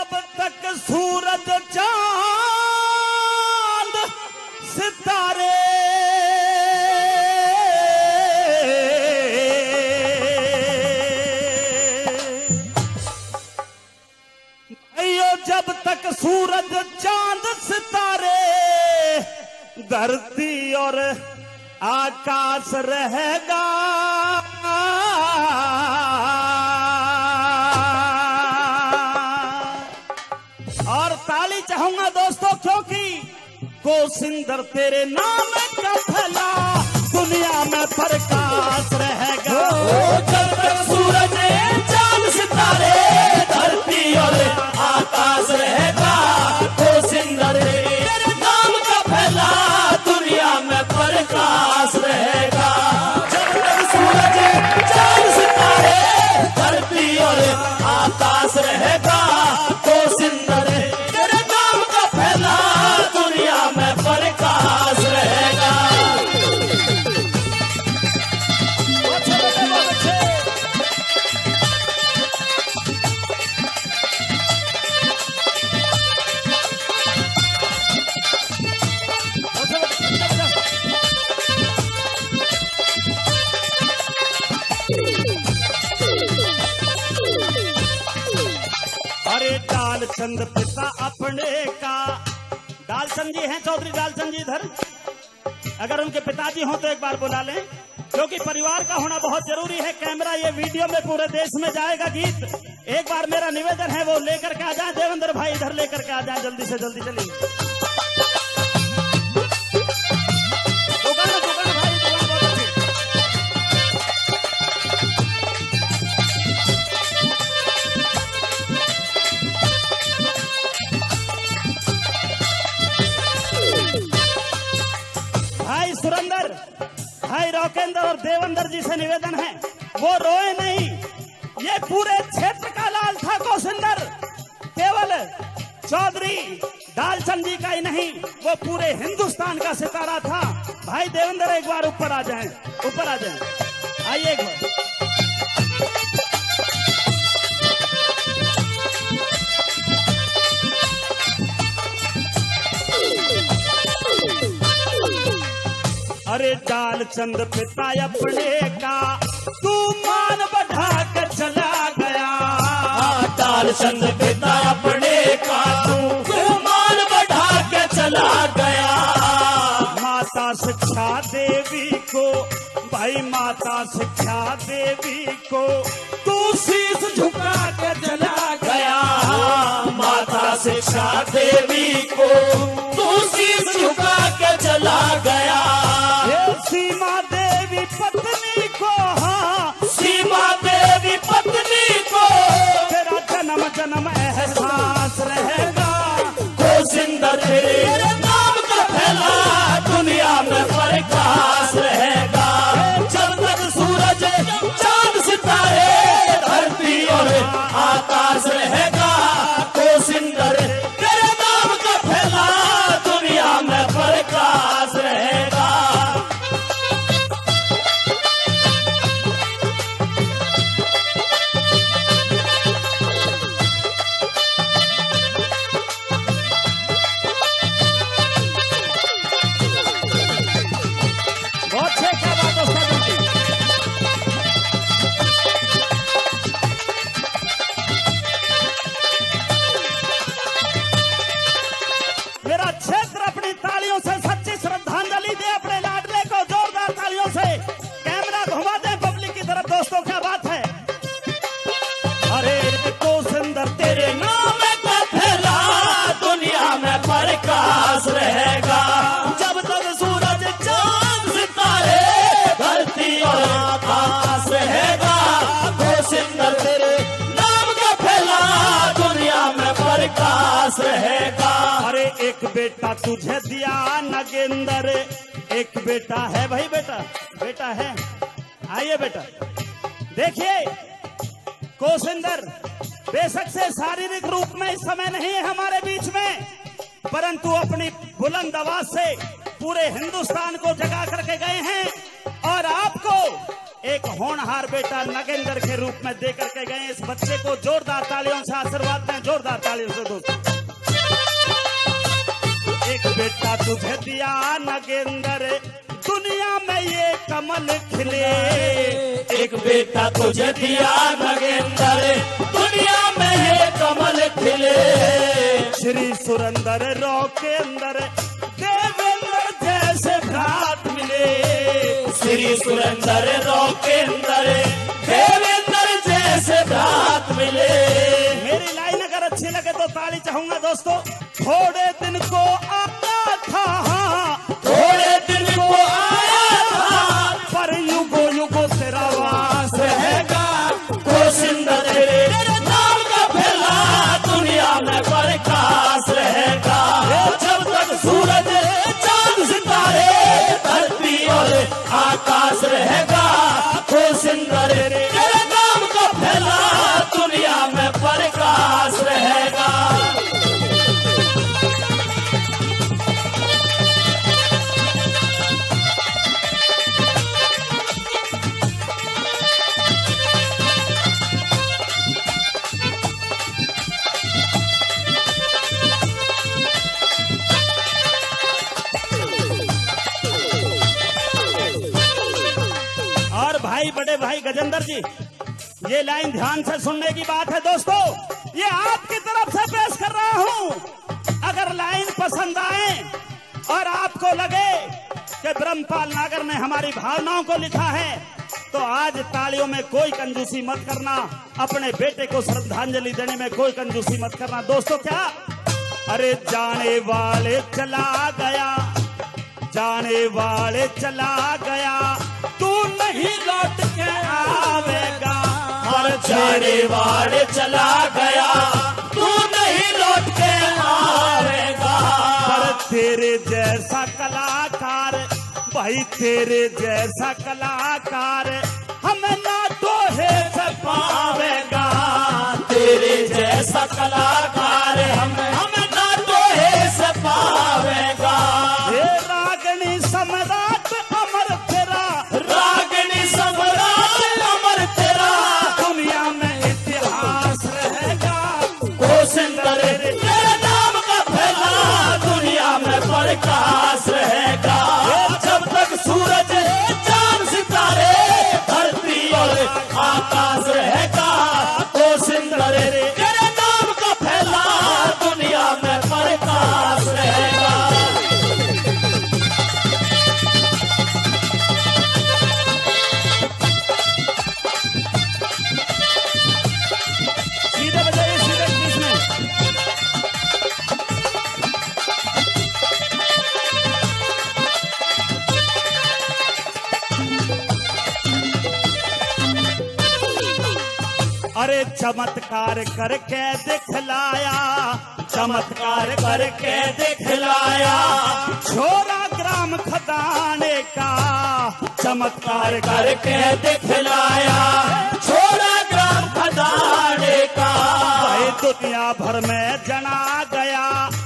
जब तक सूरज चांद सितारे अयो जब तक सूरज चांद सितारे धरती और आकाश रहेगा और ताली चाहूंगा दोस्तों क्योंकि कौशिंदर तेरे नाम का भला दुनिया में प्रकाश रहेगा। जब तक सूरज चांद सितारे धरती और आकाश रहेगा कौशिंदर तेरे नाम का भला दुनिया में प्रकाश रहेगा। जब तक सूरज चांद सितारे धरती और आकाश रहेगा कौशिंदर तेरे नाम का फैला दुनिया में प्रकाश रहेगा। दलचंद पिता अपने का दलचंद जी हैं चौधरी लाल संजी इधर अगर उनके पिताजी हों तो एक बार बुला लें क्योंकि परिवार का होना बहुत जरूरी है। कैमरा ये वीडियो में पूरे देश में जाएगा गीत एक बार मेरा निवेदन है वो लेकर के आ जाए। देवेंद्र भाई इधर लेकर के आ जाए जल्दी से जल्दी चलिए। सुरेंद्र भाई रोकेंद्र और देवेंद्र जी से निवेदन है वो रोए नहीं। ये पूरे क्षेत्र का लाल था कौशिंदर केवल चौधरी दलचंद जी का ही नहीं वो पूरे हिंदुस्तान का सितारा था। भाई देवेंद्र एक बार ऊपर आ जाएं ऊपर आ जाएं आइए एक बार। अरे दलचंद पिता अपने का तू मान बढ़ा कर चला गया। दलचंद पिता अपने का तू मान बढ़ा के चला गया। माता शिक्षा देवी को भाई माता शिक्षा देवी को तू शीश झुका के चला गया। माता शिक्षा देवी को तू शीश झुका के चला गया। सीमा देवी पत्नी को हाँ सीमा देवी पत्नी को तेरा जन्म जन्म एहसास रहेगा। कौशिंदर तेरे नाम का फैला दुनिया में प्रकाश रहेगा। जब तक सूरज चांद सितारे धरती और आकाश रहेगा कौशिंदर तेरे नाम का फैला दुनिया में प्रकाश रहेगा। अरे एक बेटा तुझे दिया नगेंद्र एक बेटा है भाई बेटा बेटा है आइए बेटा। देखिए कौशिंदर बेशक से शारीरिक रूप में इस समय नहीं है हमारे बीच में परंतु अपनी बुलंद आवाज से पूरे हिंदुस्तान को जगा करके गए हैं और आपको एक होनहार बेटा नगेंद्र के रूप में दे करके गए। इस बच्चे को जोरदार तालियों से आशीर्वाद दें, जोरदार तालियों से दोस्तों। एक बेटा तुझे दिया नगेंद्र, दुनिया में ये कमल खिले। एक बेटा तुझे दिया नगेंद्र, दुनिया में ये कमल खिले। श्री सुरेंद्र रोकेंद्र देवेंद्र जैसे भ्रात मिले। श्री सुरेंद्र रोकेंद्र देवेंद्र जैसे भ्रात मिले। मेरी लाइन अगर अच्छी लगे तो ताली चाहूंगा दोस्तों। थोड़े दिन को आता था, थोड़े दिन को आया था, पर युगो युगो तेरा वास रहेगा। कौशिंदर तेरे नाम का फैला दुनिया में प्रकाश रहेगा। जब तक सूरज चांद सितारे धरती और आकाश रहेगा। कौशिंदर तेरे नाम का फैला दुनिया में प्रकाश रहेगा। बड़े भाई गजेंद्र जी, ये लाइन ध्यान से सुनने की बात है दोस्तों, ये आपकी तरफ से पेश कर रहा हूं। अगर लाइन पसंद आए और आपको लगे कि ब्रह्मपाल नागर ने हमारी भावनाओं को लिखा है, तो आज तालियों में कोई कंजूसी मत करना। अपने बेटे को श्रद्धांजलि देने में कोई कंजूसी मत करना दोस्तों। क्या अरे जाने वाले चला गया, जाने वाले चला गया, तू नहीं लौट के आवेगा। हर जाने वाले चला गया, तू नहीं लौट के आवेगा। पर तेरे जैसा कलाकार, भाई तेरे जैसा कलाकार, हमें ना दोहे से पावेगा। तेरे जैसा कलाकार हमें ना दोहे से पावेगा। प्रकाश रहेगा। जब तक सूरज चांद सितारे धरती और आकाश रहेगा। कौशिंदर तेरे नाम का फैला दुनिया में प्रकाश रहेगा। सीधे बजाइए, सीधे बीच में। अरे चमत्कार करके दिखलाया, चमत्कार करके दिखलाया, छोरा ग्राम खदाने का। चमत्कार करके दिखलाया, छोरा ग्राम खदाने का। दुनिया भर में जना गया,